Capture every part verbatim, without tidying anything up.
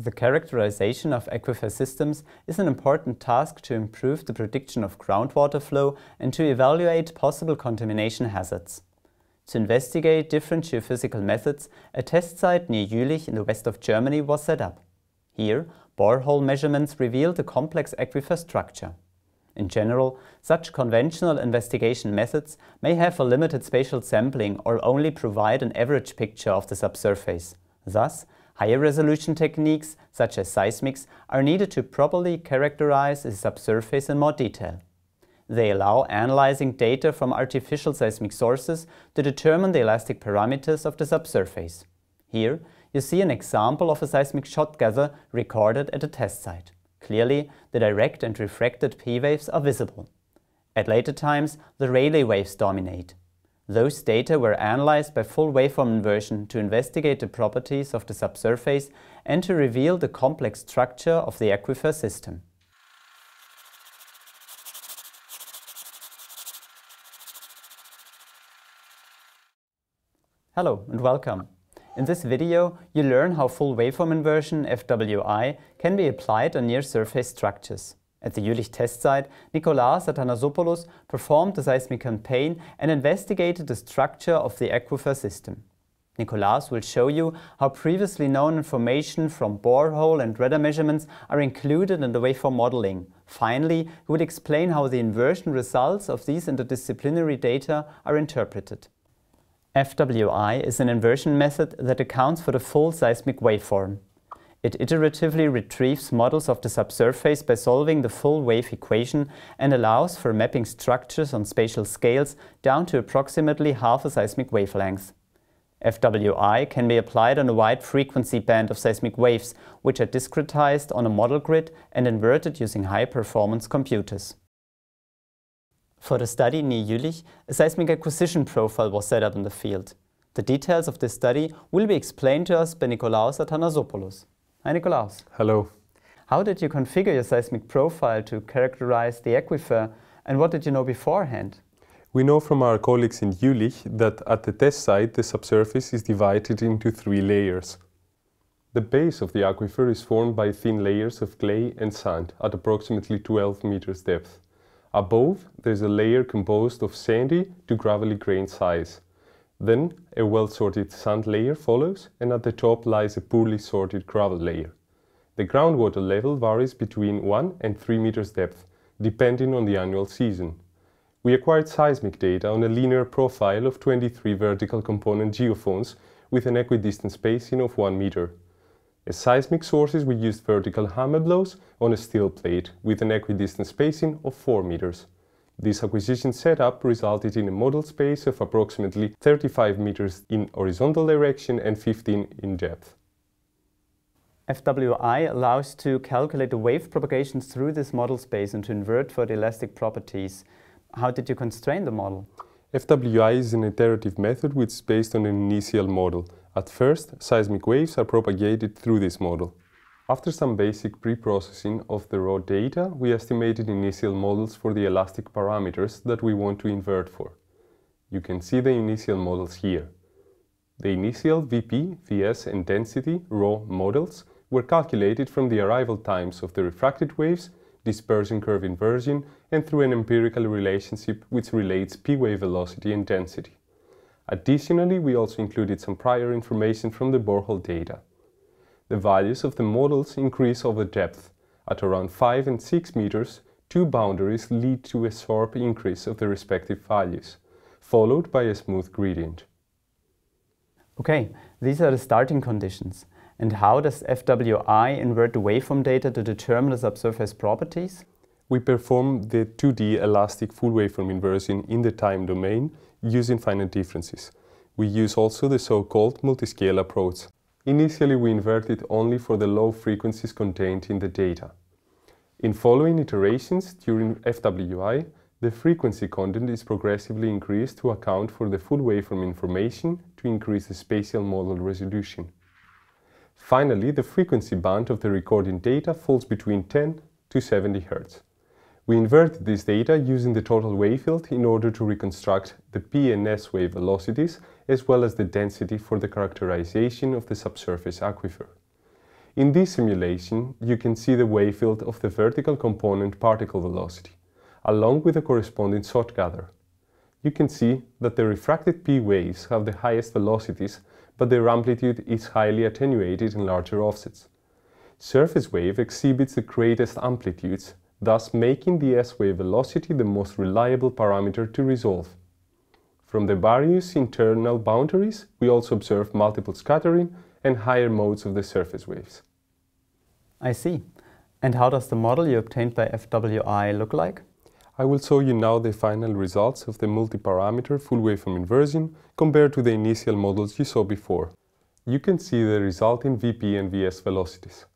The characterization of aquifer systems is an important task to improve the prediction of groundwater flow and to evaluate possible contamination hazards. To investigate different geophysical methods, a test site near Jülich in the west of Germany was set up. Here, borehole measurements revealed a complex aquifer structure. In general, such conventional investigation methods may have a limited spatial sampling or only provide an average picture of the subsurface. Thus, higher resolution techniques, such as seismics, are needed to properly characterize the subsurface in more detail. They allow analyzing data from artificial seismic sources to determine the elastic parameters of the subsurface. Here you see an example of a seismic shotgather recorded at a test site. Clearly, the direct and refracted P-waves are visible. At later times, the Rayleigh waves dominate. Those data were analyzed by full waveform inversion to investigate the properties of the subsurface and to reveal the complex structure of the aquifer system. Hello and welcome! In this video, you learn how full waveform inversion, F W I, can be applied on near-surface structures. At the Jülich test site, Nikolaos Athanasopoulos performed a seismic campaign and investigated the structure of the aquifer system. Nikolaos will show you how previously known information from borehole and radar measurements are included in the waveform modeling. Finally, he will explain how the inversion results of these interdisciplinary data are interpreted. F W I is an inversion method that accounts for the full seismic waveform. It iteratively retrieves models of the subsurface by solving the full wave equation and allows for mapping structures on spatial scales down to approximately half a seismic wavelength. F W I can be applied on a wide frequency band of seismic waves, which are discretized on a model grid and inverted using high-performance computers. For the study near Jülich, a seismic acquisition profile was set up in the field. The details of this study will be explained to us by Nikolaos Athanasopoulos. Hi Nikolaos. Hello. How did you configure your seismic profile to characterize the aquifer, and what did you know beforehand? We know from our colleagues in Jülich that at the test site the subsurface is divided into three layers. The base of the aquifer is formed by thin layers of clay and sand at approximately twelve meters depth. Above, there is a layer composed of sandy to gravelly grain size. Then a well-sorted sand layer follows, and at the top lies a poorly sorted gravel layer. The groundwater level varies between one and three meters depth, depending on the annual season. We acquired seismic data on a linear profile of twenty-three vertical component geophones with an equidistant spacing of one meter. As seismic sources, we used vertical hammer blows on a steel plate with an equidistant spacing of four meters. This acquisition setup resulted in a model space of approximately thirty-five meters in horizontal direction and fifteen in depth. F W I allows to calculate the wave propagations through this model space and to invert for the elastic properties. How did you constrain the model? F W I is an iterative method which is based on an initial model. At first, seismic waves are propagated through this model. After some basic pre-processing of the raw data, we estimated initial models for the elastic parameters that we want to invert for. You can see the initial models here. The initial V P, V S and density raw models were calculated from the arrival times of the refracted waves, dispersion curve inversion, and through an empirical relationship which relates P-wave velocity and density. Additionally, we also included some prior information from the borehole data. The values of the models increase over depth. At around five and six meters, two boundaries lead to a sharp increase of the respective values, followed by a smooth gradient. Okay, these are the starting conditions. And how does F W I invert the waveform data to determine the subsurface properties? We perform the two D elastic full waveform inversion in the time domain using finite differences. We use also the so-called multiscale approach. Initially, we inverted only for the low frequencies contained in the data. In following iterations during F W I, the frequency content is progressively increased to account for the full waveform information to increase the spatial model resolution. Finally, the frequency band of the recording data falls between ten to seventy hertz. We inverted this data using the total wave field in order to reconstruct the P and S wave velocities as well as the density for the characterization of the subsurface aquifer. In this simulation, you can see the wavefield of the vertical component particle velocity, along with the corresponding shot gather. You can see that the refracted P waves have the highest velocities, but their amplitude is highly attenuated in larger offsets. Surface wave exhibits the greatest amplitudes, thus making the S-wave velocity the most reliable parameter to resolve. From the various internal boundaries, we also observe multiple scattering and higher modes of the surface waves. I see. And how does the model you obtained by F W I look like? I will show you now the final results of the multi-parameter full waveform inversion compared to the initial models you saw before. You can see the resulting V P and V S velocities.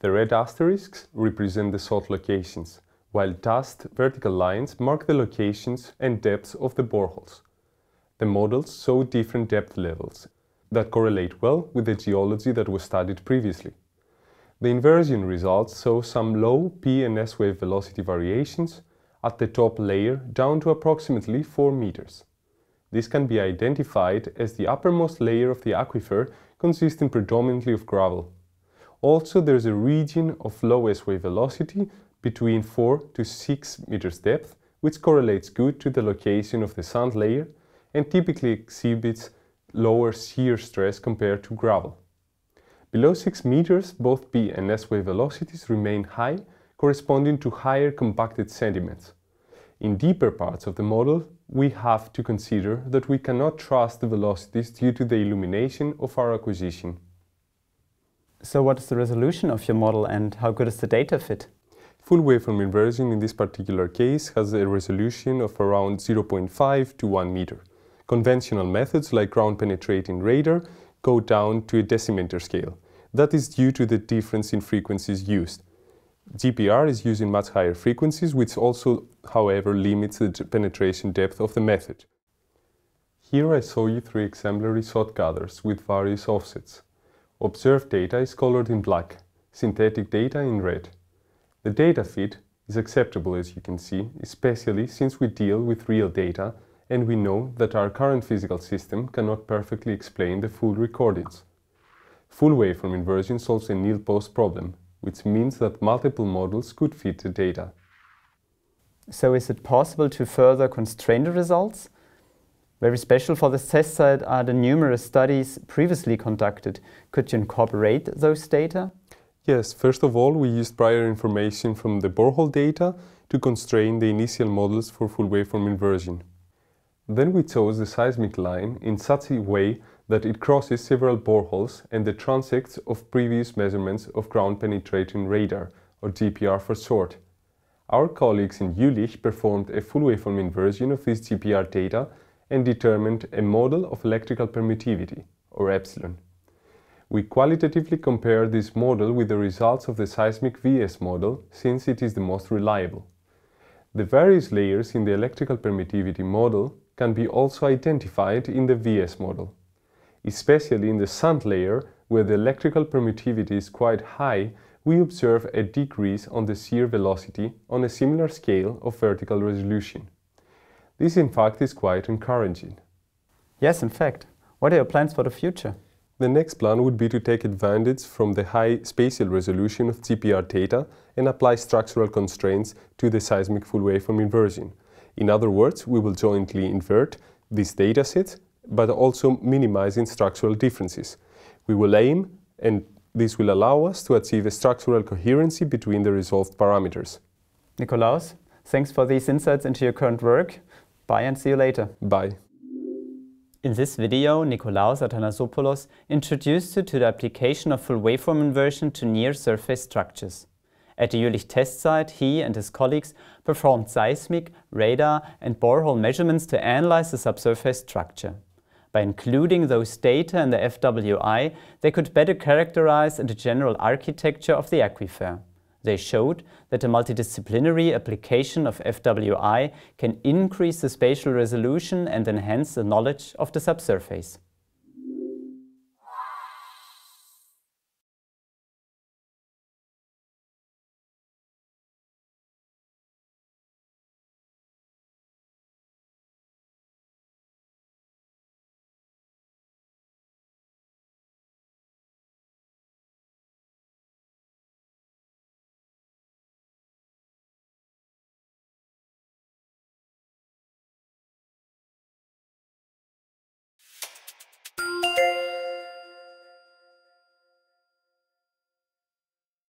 The red asterisks represent the shot locations, while dashed vertical lines mark the locations and depths of the boreholes. The models show different depth levels that correlate well with the geology that was studied previously. The inversion results show some low P and S-wave velocity variations at the top layer down to approximately four meters. This can be identified as the uppermost layer of the aquifer, consisting predominantly of gravel. Also, there is a region of low S-wave velocity between four to six meters depth, which correlates good to the location of the sand layer and typically exhibits lower shear stress compared to gravel. Below six meters, both P and S-wave velocities remain high, corresponding to higher compacted sediments. In deeper parts of the model, we have to consider that we cannot trust the velocities due to the illumination of our acquisition. So what is the resolution of your model and how good is the data fit? Full waveform inversion in this particular case has a resolution of around zero point five to one meter. Conventional methods like ground-penetrating radar go down to a decimeter scale. That is due to the difference in frequencies used. G P R is using much higher frequencies, which also, however, limits the penetration depth of the method. Here I show you three exemplary shot gathers with various offsets. Observed data is colored in black, synthetic data in red. The data fit is acceptable, as you can see, especially since we deal with real data and we know that our current physical system cannot perfectly explain the full recordings. Full waveform inversion solves a nilpost problem, which means that multiple models could fit the data. So is it possible to further constrain the results? Very special for this test site are the numerous studies previously conducted. Could you incorporate those data? Yes, first of all, we used prior information from the borehole data to constrain the initial models for full waveform inversion. Then we chose the seismic line in such a way that it crosses several boreholes and the transects of previous measurements of ground-penetrating radar, or G P R for short. Our colleagues in Jülich performed a full waveform inversion of this G P R data and determined a model of electrical permittivity, or epsilon. We qualitatively compared this model with the results of the seismic V S model, since it is the most reliable. The various layers in the electrical permittivity model can be also identified in the V S model. Especially in the sand layer, where the electrical permittivity is quite high, we observe a decrease on the shear velocity on a similar scale of vertical resolution. This, in fact, is quite encouraging. Yes, in fact. What are your plans for the future? The next plan would be to take advantage from the high spatial resolution of G P R data and apply structural constraints to the seismic full waveform inversion. In other words, we will jointly invert these datasets, but also minimizing structural differences. We will aim, and this will allow us to achieve a structural coherency between the resolved parameters. Nikolaos, thanks for these insights into your current work. Bye and see you later. Bye. In this video, Nikolaos Athanasopoulos introduced you to the application of full waveform inversion to near-surface structures. At the Jülich test site, he and his colleagues performed seismic, radar and borehole measurements to analyze the subsurface structure. By including those data in the F W I, they could better characterize the general architecture of the aquifer. They showed that the multidisciplinary application of F W I can increase the spatial resolution and enhance the knowledge of the subsurface.